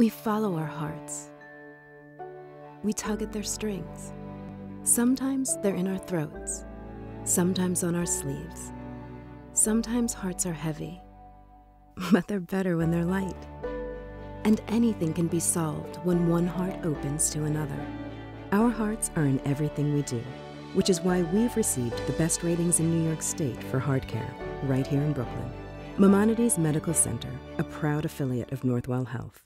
We follow our hearts. We tug at their strings. Sometimes they're in our throats, sometimes on our sleeves. Sometimes hearts are heavy, but they're better when they're light. And anything can be solved when one heart opens to another. Our hearts are in everything we do, which is why we've received the best ratings in New York State for heart care, right here in Brooklyn. Maimonides Medical Center, a proud affiliate of Northwell Health.